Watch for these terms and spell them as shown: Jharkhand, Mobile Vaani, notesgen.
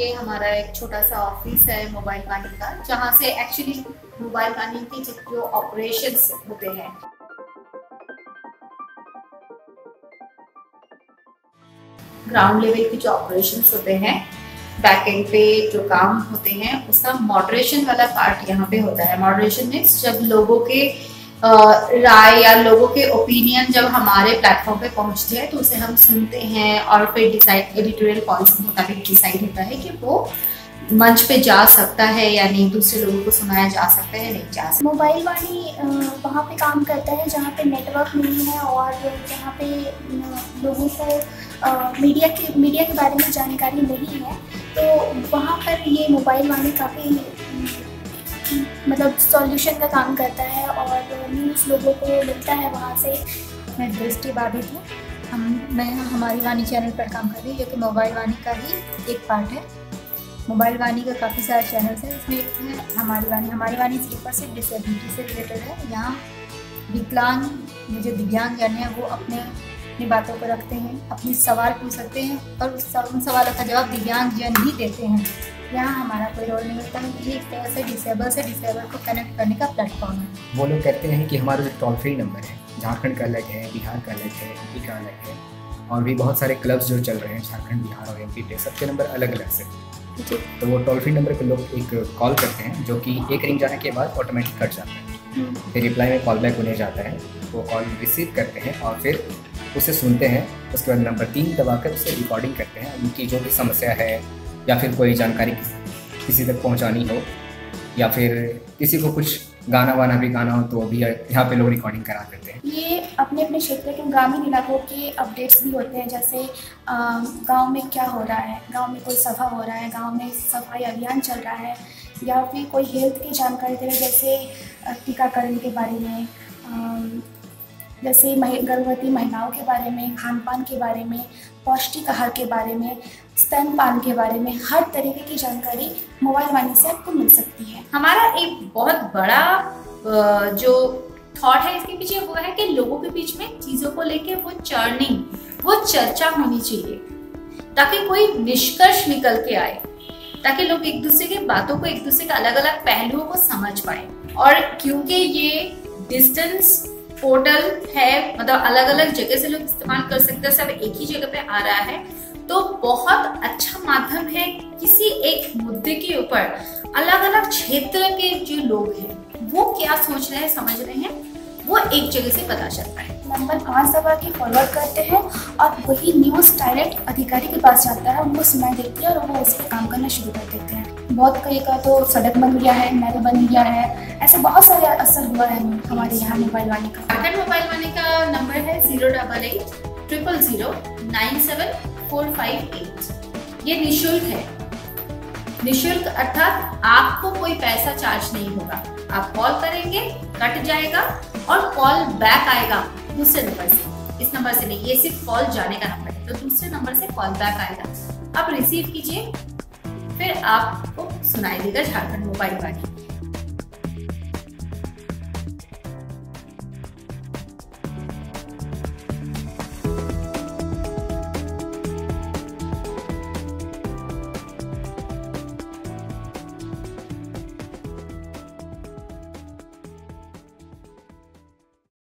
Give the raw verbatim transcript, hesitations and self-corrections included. ये हमारा एक छोटा सा ऑफिस है मोबाइल वानी का, जहाँ से एक्चुअली मोबाइल वानी की जो ऑपरेशंस होते हैं। ग्राउंड लेवल के जो ऑपरेशंस होते हैं, बैक एंड पे जो काम होते हैं, उसका मॉडरेशन वाला पार्ट यहाँ पे होता है। मॉडरेशन मीन्स जब लोगों के राय या लोगों के ओपिनियन जब हमारे प्लेटफॉर्म पे पहुँचते हैं तो उसे हम सुनते हैं और फिर डिसाइड एडिटोरियल पॉलिसी के मुताबिक डिसाइड होता है कि वो मंच पे जा सकता है या नहीं, दूसरे लोगों को सुनाया जा सकता है या नहीं जा सकता। मोबाइल वाणी वहाँ पे काम करता है जहाँ पे नेटवर्क नहीं है और जहाँ पे लोगों को मीडिया के मीडिया के बारे में जानकारी नहीं है, तो वहाँ पर ये मोबाइल वाणी काफ़ी मतलब सॉल्यूशन का काम करता है और न्यूज़ लोगों को मिलता है वहाँ से। मैं दृष्टि बाधित हूँ, हम मैं हमारी वाणी चैनल पर काम कर रही हूँ जो कि मोबाइल वाणी का ही एक पार्ट है। मोबाइल वाणी का काफ़ी सारे चैनल्स हैं, इसमें एक है हमारी वाणी। हमारी वाणी सिर्फ और सिर्फ डिसेबिलिटी से रिलेटेड है। यहाँ विकलांग जो दिव्यांगजन हैं वो अपने अपनी बातों को रखते हैं, अपने सवाल पूछ सकते हैं और उस उन सवालों का जवाब दिव्यांगजन ही देते हैं। यहाँ हमारा कोई रोल नहीं होता है। ये एक तरह से डिसेबल से डिसेबल को कनेक्ट करने का प्लेटफॉर्म है। वो लोग कहते हैं कि हमारा जो टोल फ्री नंबर है, झारखंड का अलग है, बिहार का अलग है, एम पी का अलग है और भी बहुत सारे क्लब्स जो चल रहे हैं झारखंड, बिहार और एम पी के, सबके नंबर अलग अलग से, तो वो टोल फ्री नंबर पर लोग एक कॉल करते हैं जो कि एक रिंग जाने के बाद ऑटोमेटिक कट जाता है। फिर रिप्लाई में कॉल बैक उन्हें जाता है, वो कॉल रिसीव करते हैं और फिर उसे सुनते हैं। उसके बाद नंबर तीन दबाकर उसे रिकॉर्डिंग करते हैं। उनकी जो भी समस्या है या फिर कोई जानकारी किसी तक पहुंचानी हो या फिर किसी को कुछ गाना वाना भी गाना हो तो वो भी यहाँ पे लोग रिकॉर्डिंग करा देते हैं। ये अपने अपने क्षेत्र के ग्रामीण इलाकों के अपडेट्स भी होते हैं, जैसे गांव में क्या हो रहा है, गांव में कोई सभा हो रहा है, गांव में सफाई अभियान चल रहा है, या फिर कोई हेल्थ की जानकारी दे रहे हैं जैसे टीकाकरण के बारे में, जैसे मह गर्भवती महिलाओं के बारे में, खान पान के बारे में, पौष्टिक आहार के बारे में, स्तनपान के बारे में, हर तरीके की जानकारी मोबाइल वाणी से आपको मिल सकती है। हमारा एक बहुत बड़ा जो थॉट है इसके पीछे वो है कि लोगों के बीच में चीज़ों को लेके वो चर्निंग वो चर्चा होनी चाहिए ताकि कोई निष्कर्ष निकल के आए, ताकि लोग एक दूसरे की बातों को, एक दूसरे के अलग अलग पहलुओं को समझ पाए। और क्योंकि ये डिस्टेंस पोर्टल है, मतलब अलग अलग जगह से लोग इस्तेमाल कर सकते हैं, सब एक ही जगह पे आ रहा है, तो बहुत अच्छा माध्यम है किसी एक मुद्दे के ऊपर अलग अलग क्षेत्र के जो लोग हैं वो क्या सोच रहे हैं, समझ रहे हैं, वो एक जगह से पता चलता है। नंबर पाँच दबा के फॉरवर्ड करते हैं और वही न्यूज़ डायरेक्ट अधिकारी के पास जाता है, उनको सुनाई देती है और वो उस पर काम करना शुरू कर देते हैं। बहुत कहीं का तो सड़क बन गया है, नाला बन गया है, ऐसे बहुत सारे असर हुआ है हमारे यहाँ मोबाइल वाणी का। झारखंड मोबाइल वाणी का नंबर है zero double eight triple zero nine seven four five eight. ये निःशुल्क है। निःशुल्क अर्थात आपको कोई पैसा चार्ज नहीं होगा। आप कॉल करेंगे, कट जाएगा और कॉल बैक आएगा दूसरे नंबर से। इस नंबर से नहीं, ये सिर्फ कॉल जाने का नंबर है, तो दूसरे नंबर से कॉल बैक आएगा। आप रिसीव कीजिए, फिर आपको सुनाई देगा झारखंड मोबाइल वाणी।